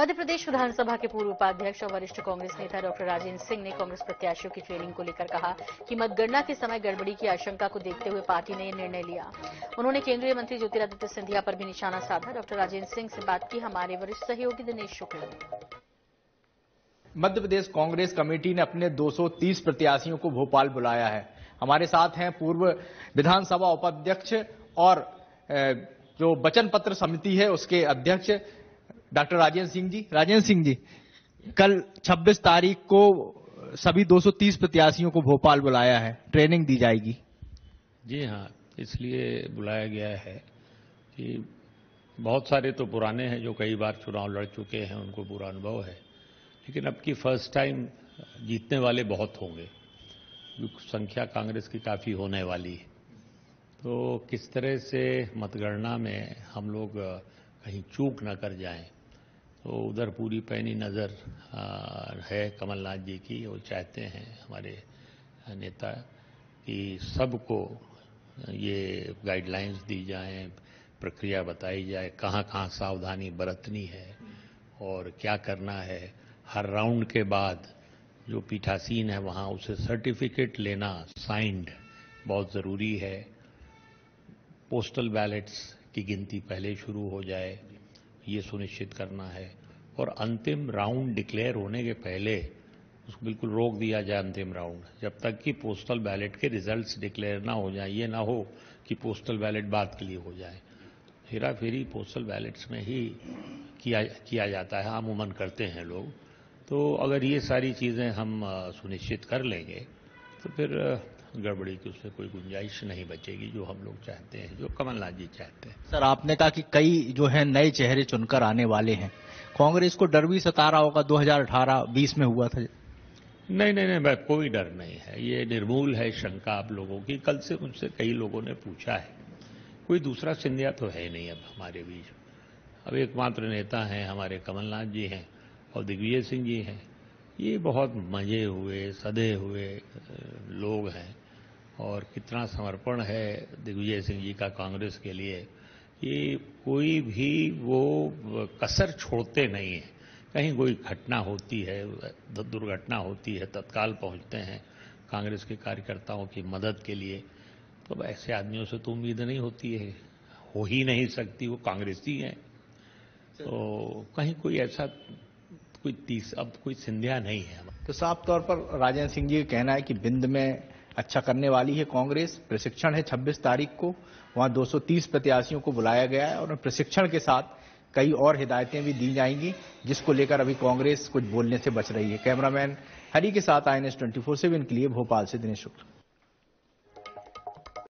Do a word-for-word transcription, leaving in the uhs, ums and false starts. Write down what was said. मध्य प्रदेश विधानसभा के पूर्व उपाध्यक्ष और वरिष्ठ कांग्रेस नेता डॉक्टर राजेंद्र सिंह ने कांग्रेस प्रत्याशियों की ट्रेनिंग को लेकर कहा कि मतगणना के समय गड़बड़ी की आशंका को देखते हुए पार्टी ने यह निर्णय लिया। उन्होंने केंद्रीय मंत्री ज्योतिरादित्य सिंधिया पर भी निशाना साधा। डॉक्टर राजेंद्र सिंह से बात की हमारे वरिष्ठ सहयोगी दिनेश शुक्ला ने। मध्य प्रदेश कांग्रेस कमेटी ने अपने दो सौ तीस प्रत्याशियों को भोपाल बुलाया है। हमारे साथ हैं पूर्व विधानसभा उपाध्यक्ष और जो वचन पत्र समिति है उसके अध्यक्ष डॉक्टर राजेंद्र सिंह जी। राजेंद्र सिंह जी, कल छब्बीस तारीख को सभी दो सौ तीस प्रत्याशियों को भोपाल बुलाया है, ट्रेनिंग दी जाएगी। जी हाँ, इसलिए बुलाया गया है कि बहुत सारे तो पुराने हैं जो कई बार चुनाव लड़ चुके हैं, उनको पूरा अनुभव है, लेकिन अब की फर्स्ट टाइम जीतने वाले बहुत होंगे, जो संख्या कांग्रेस की काफी होने वाली है। तो किस तरह से मतगणना में हम लोग कहीं चूक न कर जाएं, तो उधर पूरी पैनी नजर है कमलनाथ जी की। वो चाहते हैं हमारे नेता कि सबको ये गाइडलाइंस दी जाएं, प्रक्रिया बताई जाए, कहाँ कहाँ सावधानी बरतनी है और क्या करना है। हर राउंड के बाद जो पीठासीन है वहाँ उसे सर्टिफिकेट लेना साइंड बहुत ज़रूरी है। पोस्टल बैलेट्स की गिनती पहले शुरू हो जाए, ये सुनिश्चित करना है। और अंतिम राउंड डिक्लेयर होने के पहले उसको बिल्कुल रोक दिया जाए, अंतिम राउंड, जब तक कि पोस्टल बैलेट के रिजल्ट्स डिक्लेयर ना हो जाए। ये ना हो कि पोस्टल बैलेट बाद के लिए हो जाए। हेरा फेरी पोस्टल बैलेट्स में ही किया किया जाता है, अमूमन करते हैं लोग। तो अगर ये सारी चीज़ें हम सुनिश्चित कर लेंगे तो फिर गड़बड़ी की उससे कोई गुंजाइश नहीं बचेगी, जो हम लोग चाहते हैं, जो कमलनाथ जी चाहते हैं। सर, आपने कहा कि कई जो है नए चेहरे चुनकर आने वाले हैं, कांग्रेस को डर भी सता रहा होगा, दो हज़ार अठारह बीस में हुआ था। नहीं नहीं नहीं, कोई डर नहीं है, ये निर्मूल है शंका आप लोगों की। कल से मुझसे कई लोगों ने पूछा है, कोई दूसरा सिंधिया तो है नहीं अब हमारे बीच। अब एकमात्र नेता हैं हमारे कमलनाथ जी हैं और दिग्विजय सिंह जी हैं। ये बहुत मजे हुए सधे हुए लोग हैं और कितना समर्पण है दिग्विजय सिंह जी का कांग्रेस के लिए। ये कोई भी वो कसर छोड़ते नहीं है। कहीं कोई घटना होती है, दुर्घटना होती है, तत्काल पहुंचते हैं कांग्रेस के कार्यकर्ताओं की मदद के लिए। तो ऐसे आदमियों से तो उम्मीद नहीं होती है, हो ही नहीं सकती, वो कांग्रेसी हैं। तो कहीं कोई ऐसा कोई तीस अब कोई सिंधिया नहीं है। तो साफ तौर पर राजेंद्र सिंह जी का कहना है कि बिंद में अच्छा करने वाली है कांग्रेस। प्रशिक्षण है छब्बीस तारीख को, वहां दो सौ तीस प्रत्याशियों को बुलाया गया है और प्रशिक्षण के साथ कई और हिदायतें भी दी जाएंगी, जिसको लेकर अभी कांग्रेस कुछ बोलने से बच रही है। कैमरामैन हरी के साथ I N S twenty four से भी इनके लिए भोपाल से दिनेश शुक्ला।